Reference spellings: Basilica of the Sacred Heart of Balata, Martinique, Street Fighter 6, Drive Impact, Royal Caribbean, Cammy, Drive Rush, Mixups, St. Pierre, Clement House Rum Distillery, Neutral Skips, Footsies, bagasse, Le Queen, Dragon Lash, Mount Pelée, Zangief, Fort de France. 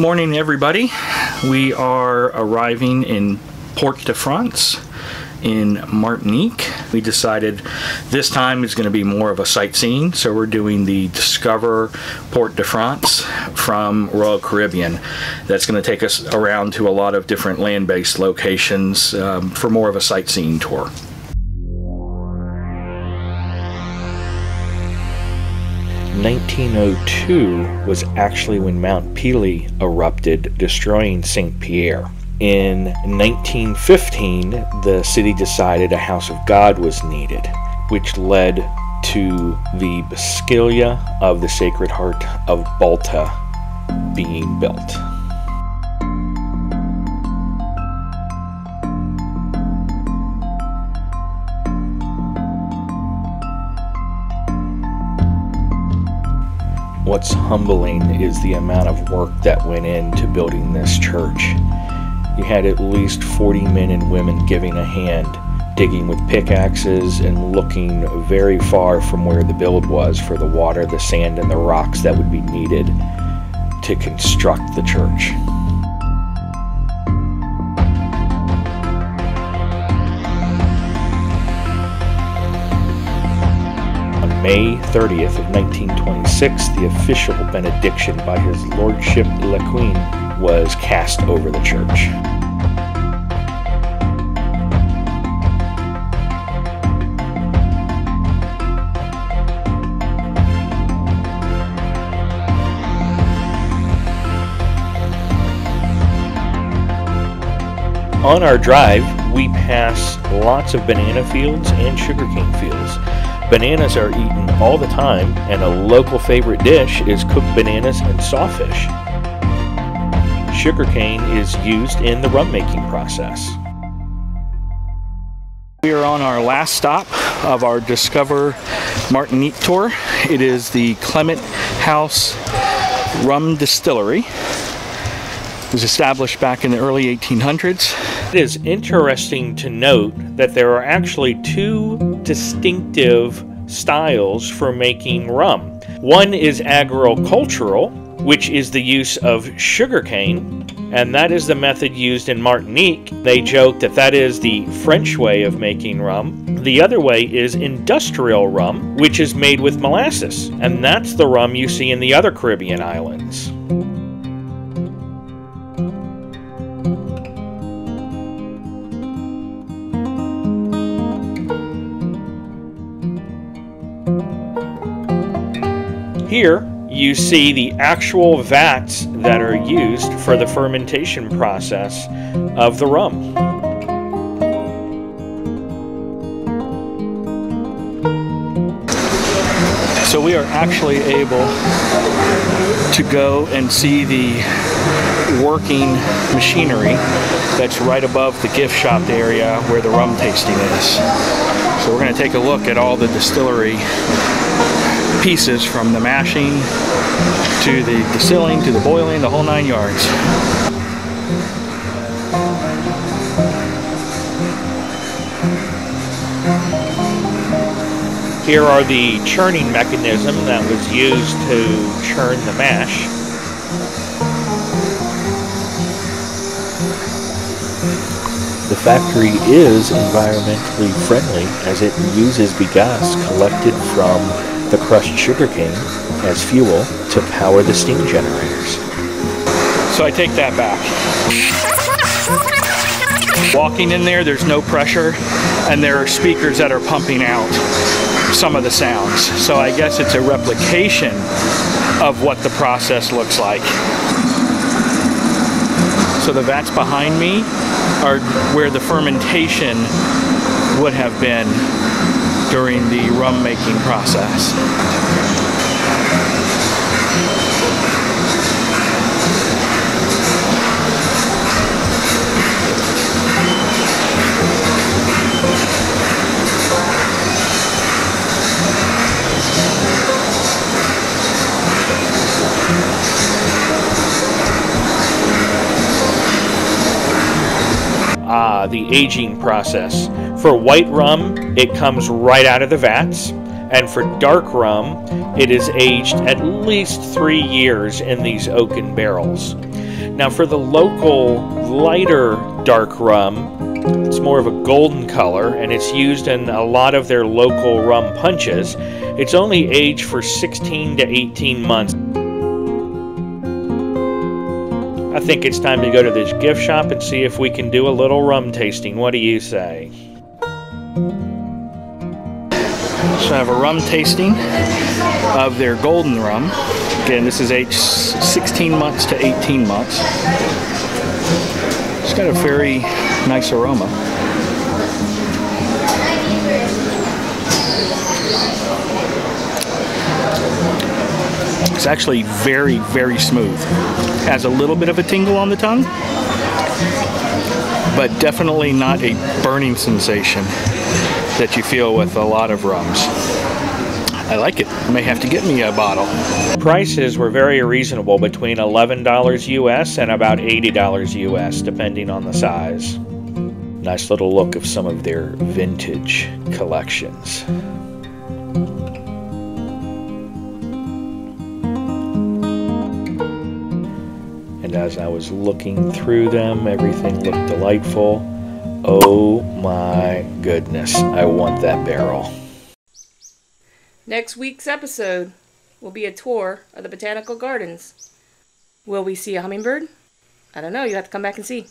Morning, everybody. We are arriving in Fort de France in Martinique. We decided this time is going to be more of a sightseeing, so we're doing the Discover Fort de France from Royal Caribbean. That's going to take us around to a lot of different land-based locations for more of a sightseeing tour. In 1902 was actually when Mount Pelée erupted, destroying St. Pierre. In 1915, the city decided a house of God was needed, which led to the Basilica of the Sacred Heart of Balata being built. What's humbling is the amount of work that went into building this church. You had at least 40 men and women giving a hand, digging with pickaxes and looking very far from where the build was for the water, the sand, and the rocks that would be needed to construct the church. May 30th of 1926, the official benediction by His Lordship Le Queen was cast over the church. On our drive, we pass lots of banana fields and sugarcane fields. Bananas are eaten all the time, and a local favorite dish is cooked bananas and sawfish. Sugarcane is used in the rum making process. We are on our last stop of our Discover Martinique tour. It is the Clement House Rum Distillery. It was established back in the early 1800s. It is interesting to note that there are actually two distinctive styles for making rum. One is agricultural, which is the use of sugarcane, and that is the method used in Martinique. They joke that that is the French way of making rum. The other way is industrial rum, which is made with molasses, and that's the rum you see in the other Caribbean islands. Here you see the actual vats that are used for the fermentation process of the rum. So we are actually able to go and see the working machinery that's right above the gift shop area where the rum tasting is. So we're going to take a look at all the distillery pieces, from the mashing to the distilling to the boiling, the whole 9 yards. Here are the churning mechanism that was used to churn the mash. The factory is environmentally friendly as it uses bagasse collected from the crushed sugarcane as fuel to power the steam generators. So I take that back. Walking in there, there's no pressure, and there are speakers that are pumping out some of the sounds. So I guess it's a replication of what the process looks like. So the vats behind me are where the fermentation would have been during the rum making process. The aging process. For white rum, it comes right out of the vats, and for dark rum, it is aged at least 3 years in these oaken barrels. Now for the local lighter dark rum, it's more of a golden color, and it's used in a lot of their local rum punches. It's only aged for 16 to 18 months. I think it's time to go to this gift shop and see if we can do a little rum tasting. What do you say? So I have a rum tasting of their golden rum. Again, this is aged 16 months to 18 months. It's got a very nice aroma. It's actually very, very smooth. Has a little bit of a tingle on the tongue, but definitely not a burning sensation that you feel with a lot of rums. I like it. I may have to get me a bottle. Prices were very reasonable, between $11 US and about $80 US, depending on the size. Nice little look of some of their vintage collections. And as I was looking through them, everything looked delightful. Oh my goodness, I want that barrel. Next week's episode will be a tour of the botanical gardens. Will we see a hummingbird? I don't know, you have to come back and see.